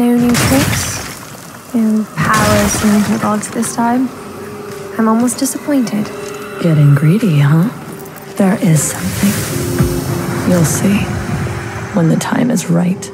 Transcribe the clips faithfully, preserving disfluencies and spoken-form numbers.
no new tricks, no powers and gods this time. I'm almost disappointed. Getting greedy, huh? There is something. You'll see when the time is right.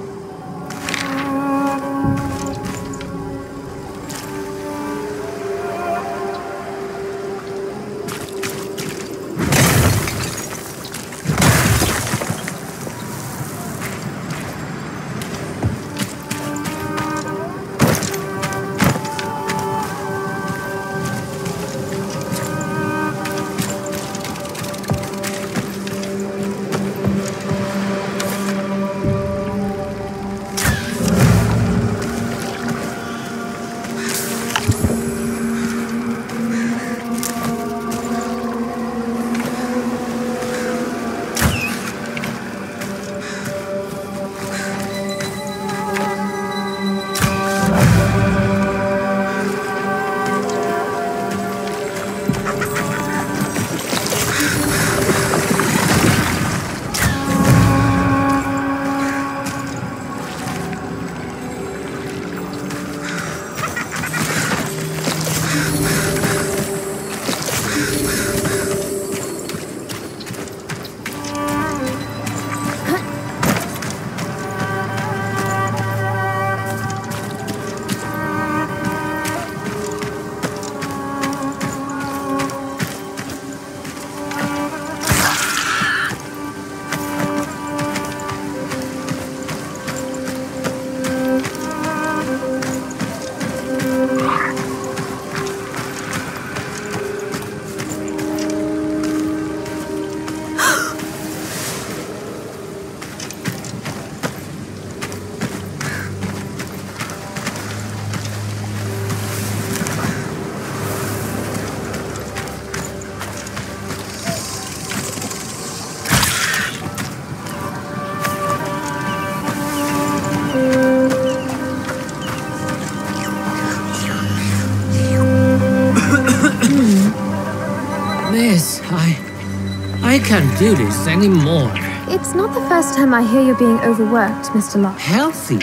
I can't do this anymore. It's not the first time I hear you're being overworked, Mister Locke. Healthy?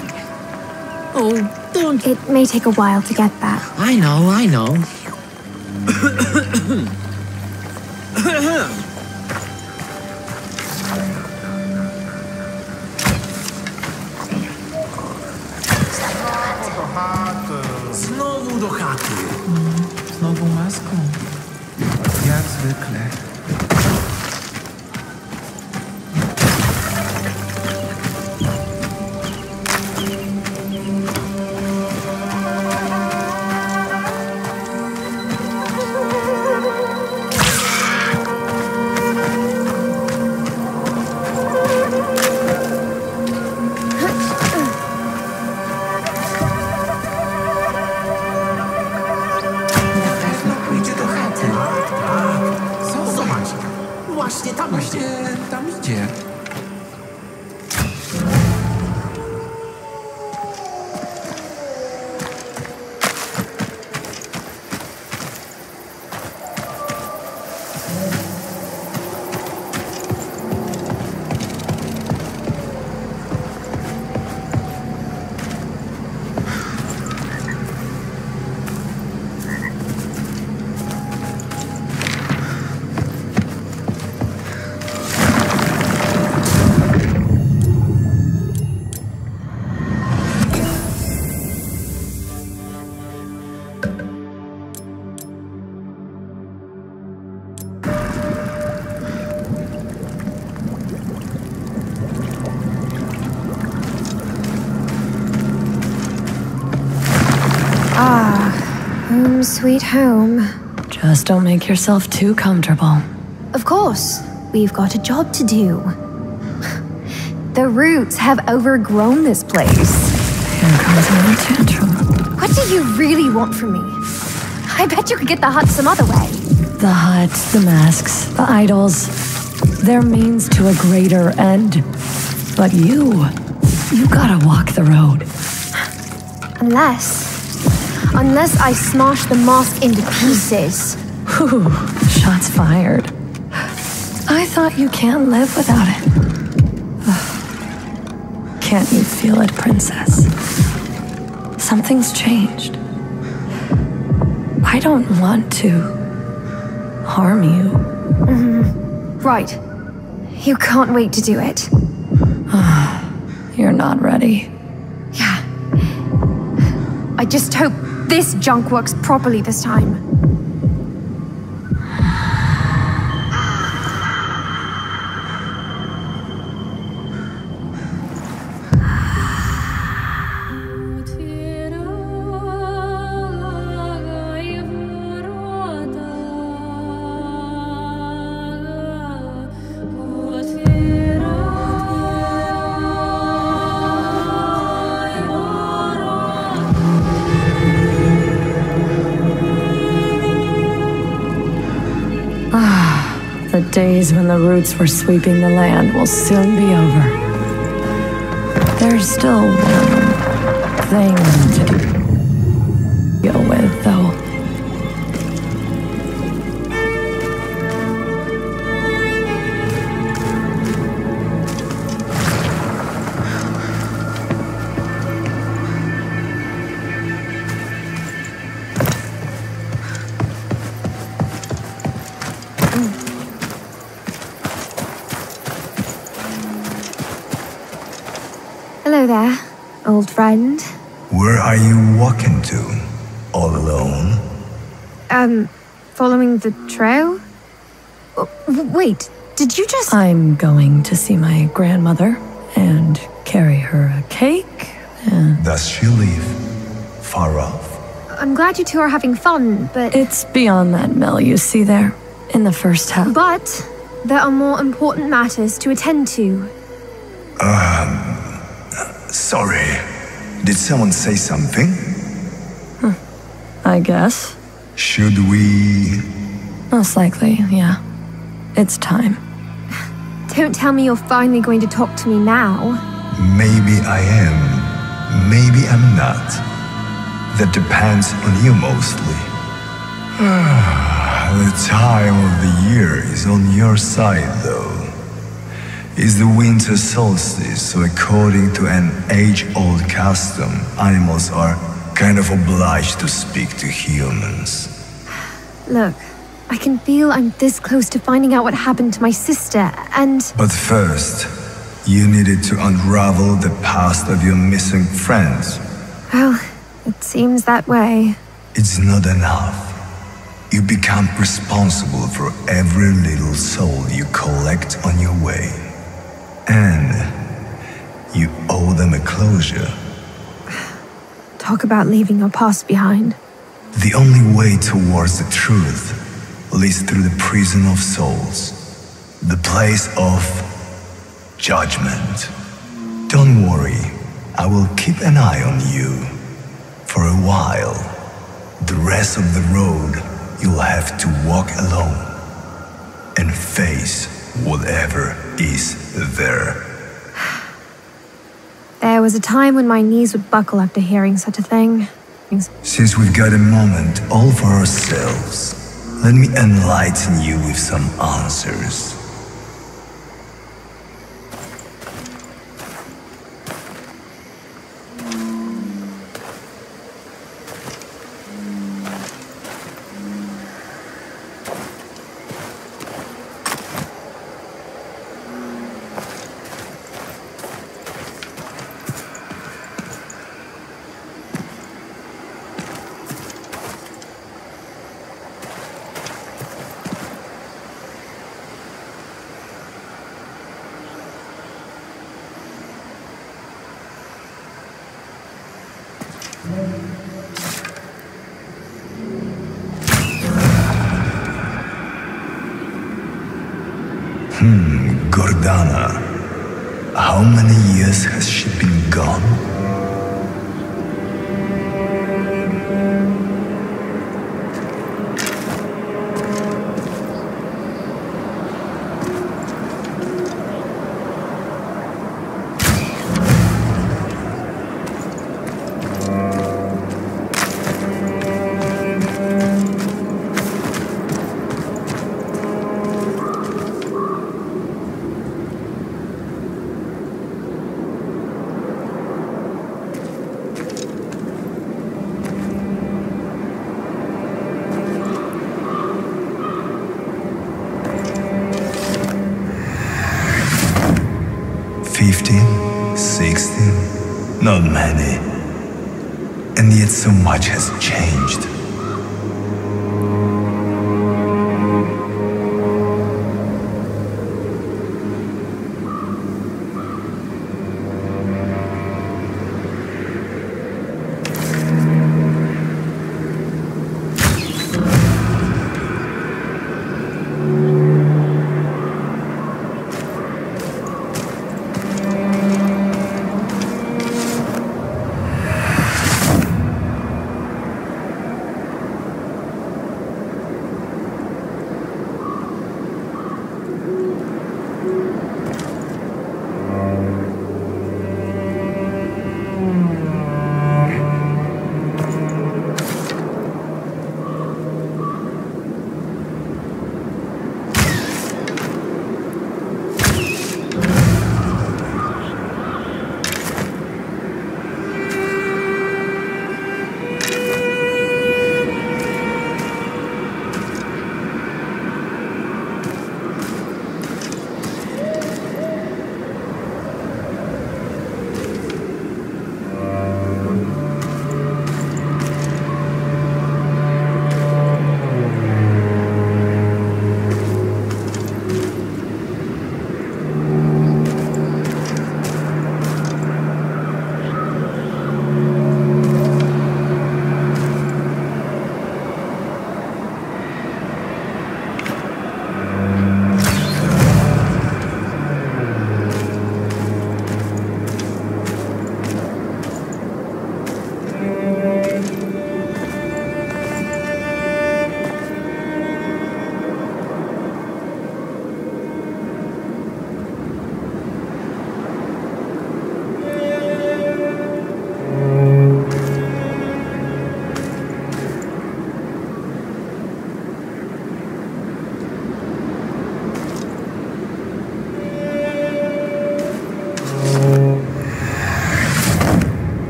Oh, don't... It may take a while to get that. I know, I know. Znowu do chaty. Znowu maską. Jak zwykle. Sweet home. Just don't make yourself too comfortable. Of course. We've got a job to do. The roots have overgrown this place. Here comes another tantrum. What do you really want from me? I bet you could get the hut some other way. The hut, the masks, the idols. They're means to a greater end. But you, you gotta walk the road. Unless... Unless I smash the mask into pieces. Whew, shots fired. I thought you can't live without it. Ugh. Can't you feel it, princess? Something's changed. I don't want to harm you. Mm-hmm. Right. You can't wait to do it. You're not ready. Yeah. I just hope this junk works properly this time. The days when the roots were sweeping the land will soon be over. There's still one thing to deal with, though. There, old friend. Where are you walking to? All alone? Um, following the trail? Wait, did you just... I'm going to see my grandmother and carry her a cake and... Does she live far off? I'm glad you two are having fun, but... It's beyond that mill you see there, in the first half. But there are more important matters to attend to. Um... Sorry, did someone say something? Huh. I guess. Should we? Most likely, yeah. It's time. Don't tell me you're finally going to talk to me now. Maybe I am. Maybe I'm not. That depends on you mostly. The time of the year is on your side, though. It's the winter solstice, so according to an age-old custom, animals are kind of obliged to speak to humans. Look, I can feel I'm this close to finding out what happened to my sister, and... But first, you needed to unravel the past of your missing friends. Well, it seems that way. It's not enough. You become responsible for every little soul you collect on your way. And you owe them a closure. Talk about leaving your past behind. The only way towards the truth leads through the prison of souls, the place of judgment. Don't worry, I will keep an eye on you for a while. The rest of the road you'll have to walk alone and face whatever is there. There was a time when my knees would buckle after hearing such a thing. Since we've got a moment all for ourselves, let me enlighten you with some answers. Hmm, Gordana. How many years has she been gone? fifteen, sixteen, not many. And yet so much has changed.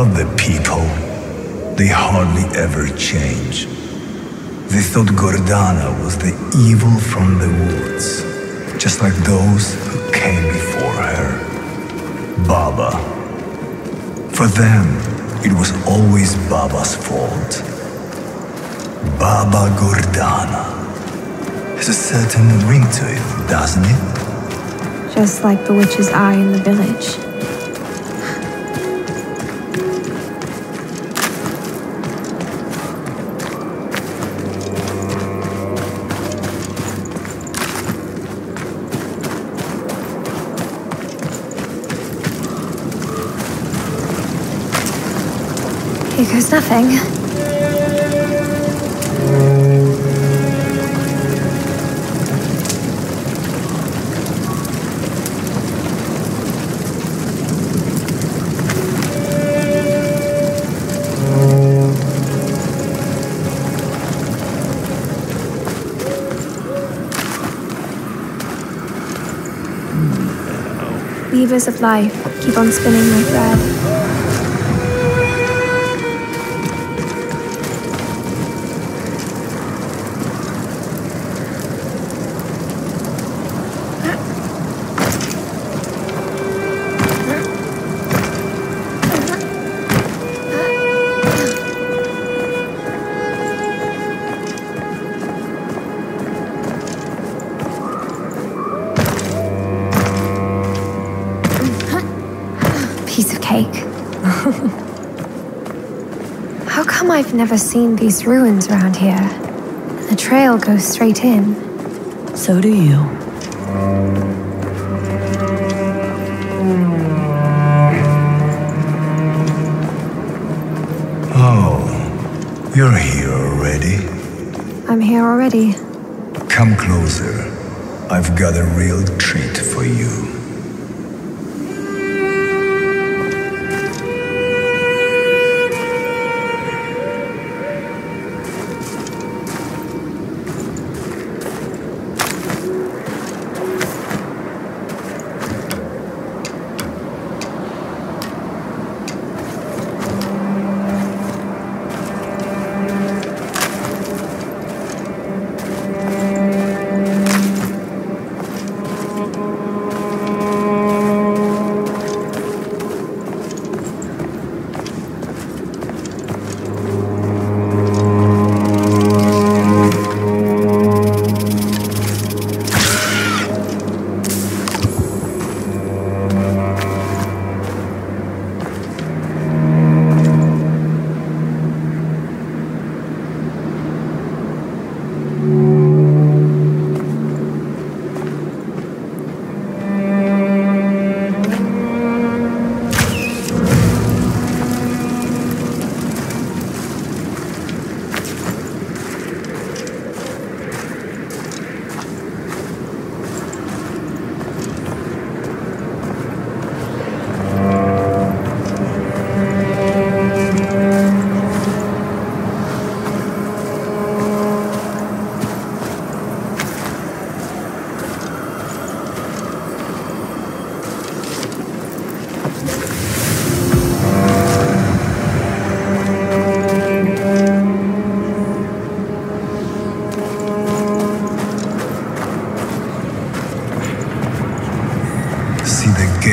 Not the people. They hardly ever change. They thought Gordana was the evil from the woods, just like those who came before her. Baba. For them, it was always Baba's fault. Baba Gordana has a certain ring to it, doesn't it? Just like the witch's eye in the village. Here goes nothing. Levers of life keep on spinning my thread. How come I've never seen these ruins around here? And the trail goes straight in. So do you. Oh, you're here already? I'm here already. Come closer. I've got a real treat for you.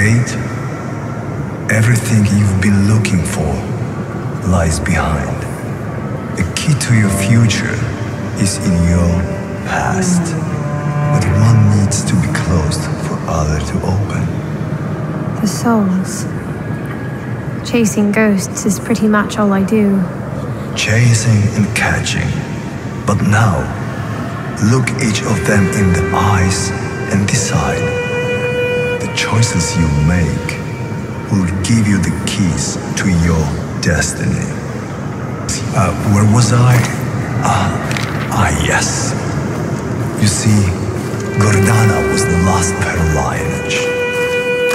gate, everything you've been looking for lies behind. The key to your future is in your past, but one needs to be closed for other to open. The souls. Chasing ghosts is pretty much all I do. Chasing and catching. But now, look each of them in the eyes and decide. The choices you make will give you the keys to your destiny. Uh, where was I? Ah, ah yes. You see, Gordana was the last paralyzed.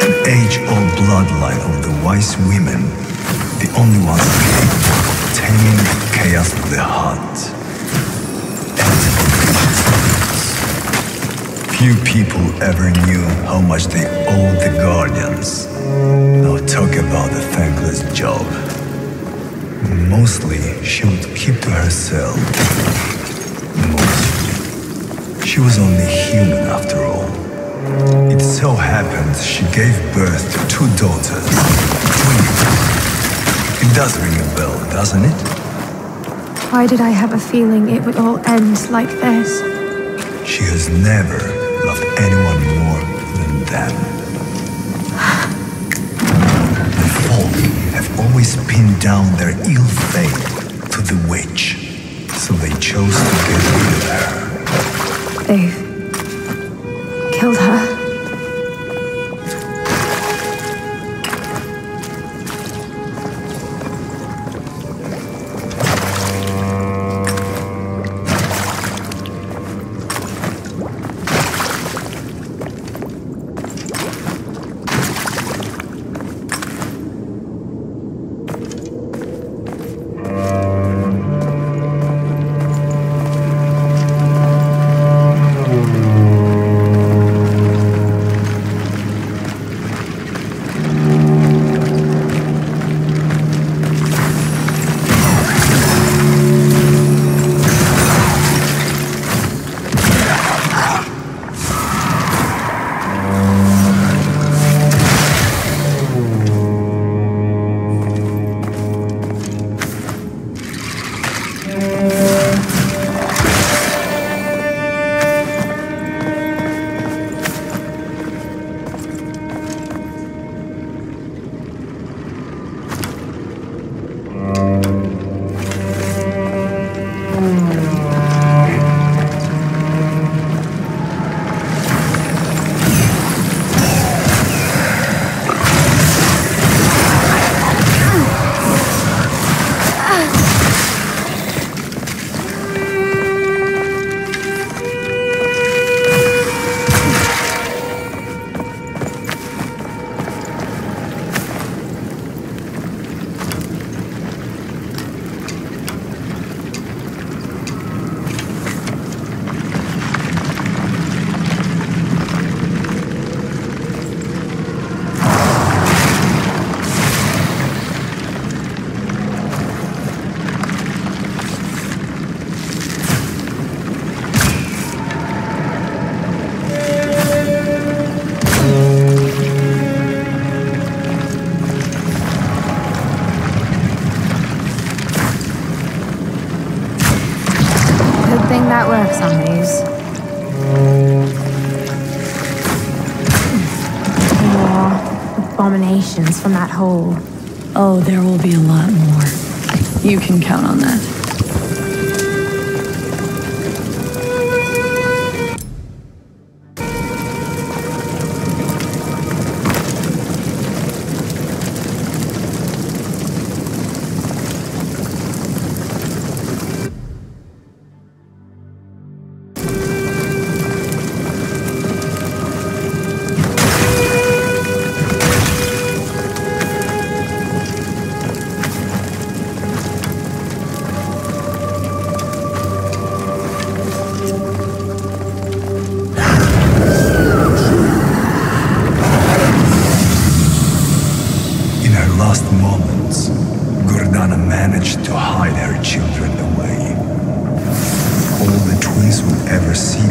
An age-old bloodline of the wise women, the only ones taming the chaos of the heart. Few people ever knew how much they owed the guardians. Now talk about a thankless job. Mostly she would keep to herself. Mostly. She was only human after all. It so happens she gave birth to two daughters, twins. It does ring a bell, doesn't it? Why did I have a feeling it would all end like this? She has never loved anyone more than them. The folk have always pinned down their ill fate to the witch, so they chose to get rid of her. They've killed her. That works on these. More abominations from that hole. Oh, there will be a lot more. You can count on that.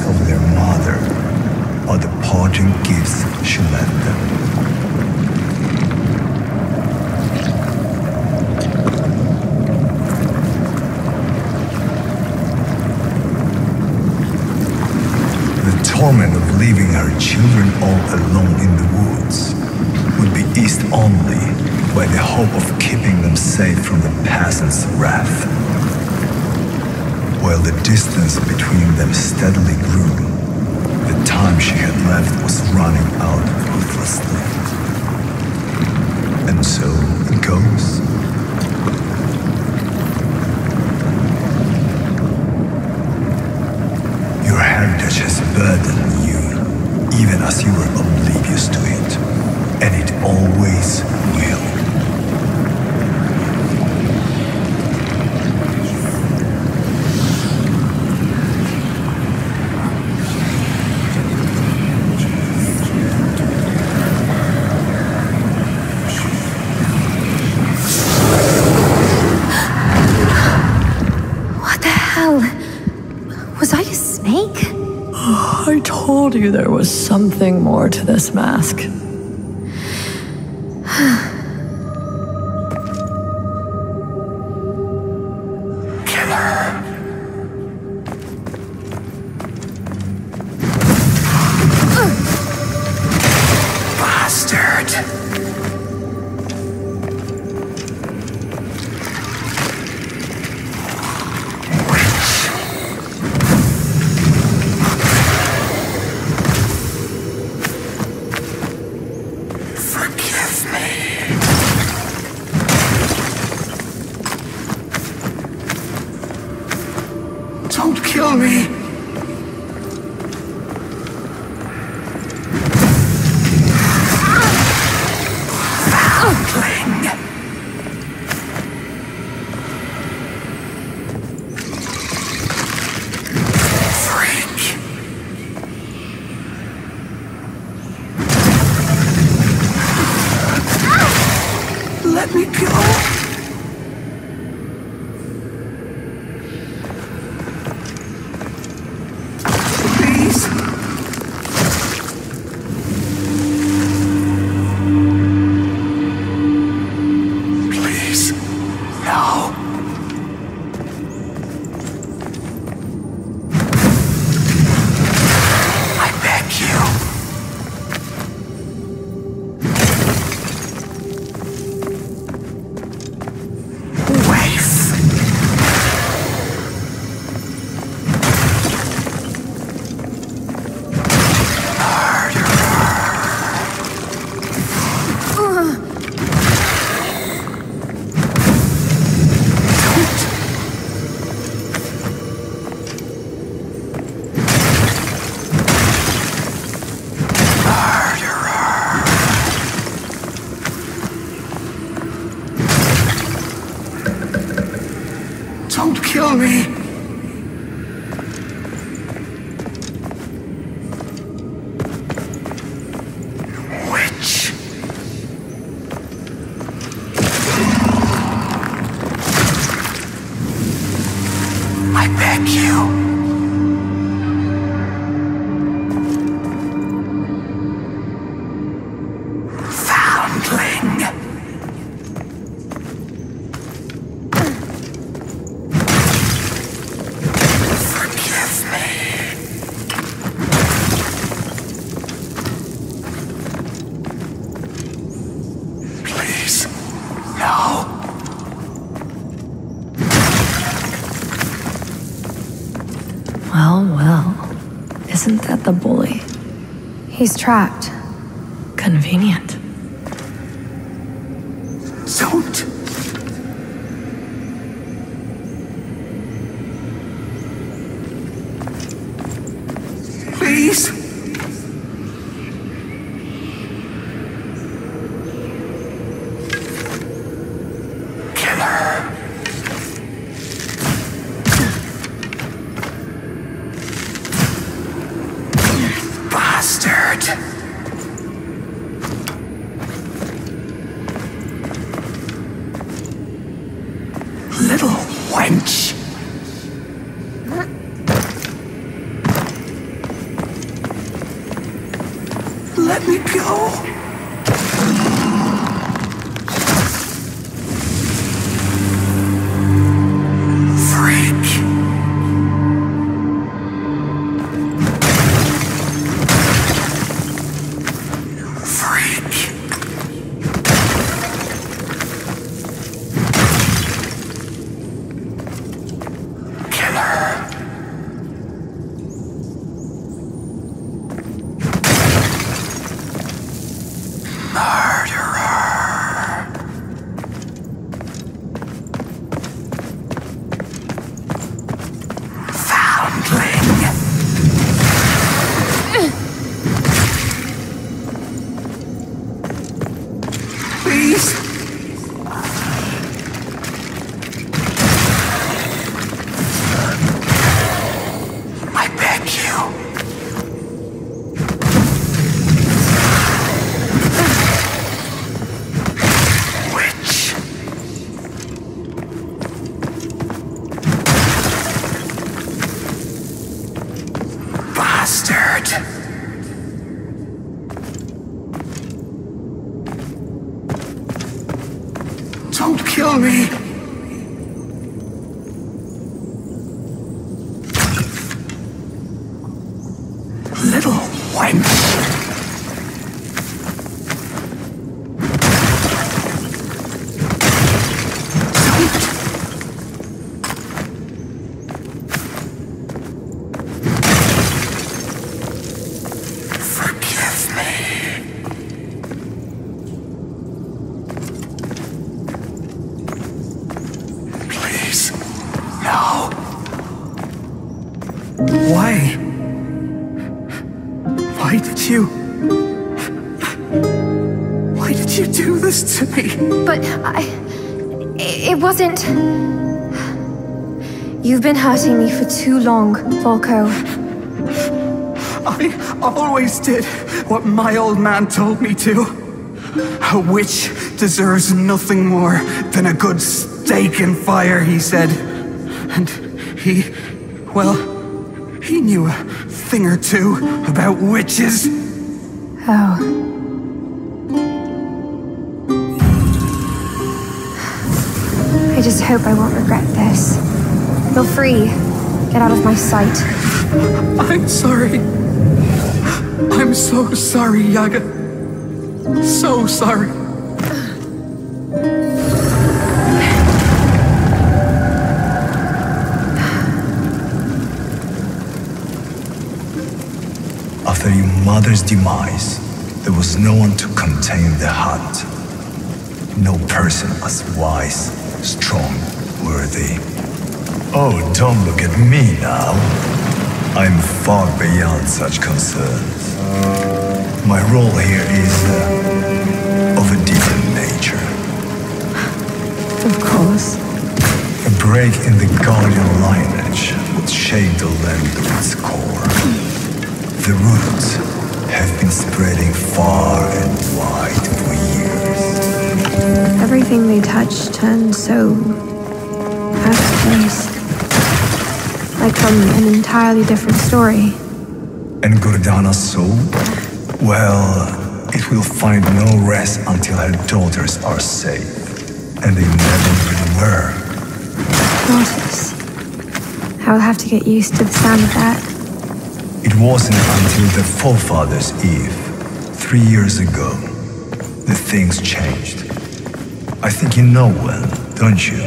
Of their mother, or the parting gifts she left them. torment of leaving her children all alone in the woods would be eased only by the hope of keeping them safe from the peasants' wrath. While the distance between them steadily grew, the time she had left was running out ruthlessly. And so it goes. Your heritage has burdened you, even as you were oblivious to it, and it always will. You there was something more to this mask. Killer. Bastard. Isn't that the bully? He's trapped. Convenient. Don't! Please! Killer! Little wench. Let me go. Freak. You've been hurting me for too long, Volko. I always did what my old man told me to. A witch deserves nothing more than a good steak and fire, he said. And he, well, he knew a thing or two about witches. Oh. I just hope I won't regret this. Feel free. Get out of my sight. I'm sorry. I'm so sorry, Yaga. So sorry. After your mother's demise, there was no one to contain the hunt. No person as wise, strong, worthy. Oh, don't look at me now. I'm far beyond such concerns. My role here is uh, of a different nature. Of course. A break in the guardian lineage would shake the land to its core. The roots have been spreading far and wide for years. Everything they touch turns so out of place. Like from an entirely different story. And Gordana's soul? Well, it will find no rest until her daughters are safe. And they never really were. Daughters? I'll have to get used to the sound of that. It wasn't until the forefathers' Eve, three years ago, that things changed. I think you know well, don't you?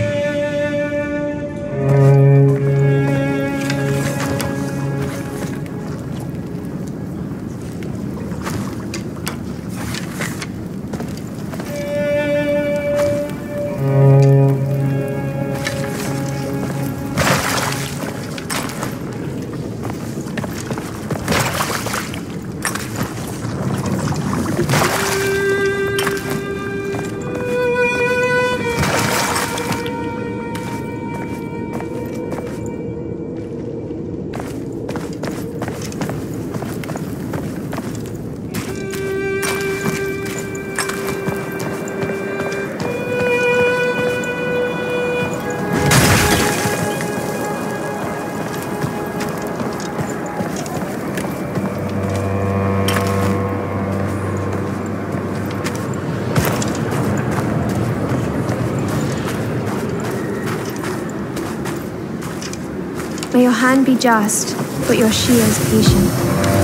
May your hand be just, but your she is patient.